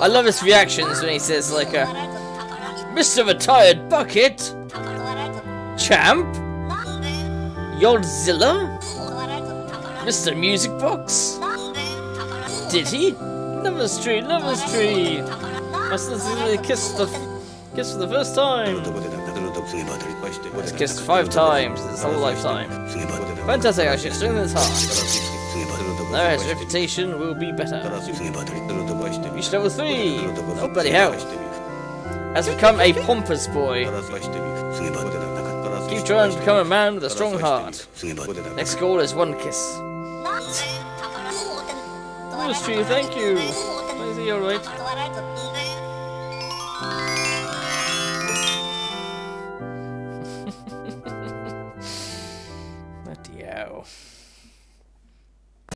I love his reactions when he says like a Mr. Retired Bucket, Champ, Yodzilla, Mr. Music Box, Diddy, Lover's Tree, must listen to the kiss for the first time. It's kissed 5 times in his whole lifetime. Fantastic, I should swing this hard. Now his reputation will be better. Reached level 3! Oh bloody hell! Has become a pompous boy. Keep trying to become a man with a strong heart. Next goal is 1 kiss. Ministry, thank you! Is he alright? Bloody hell.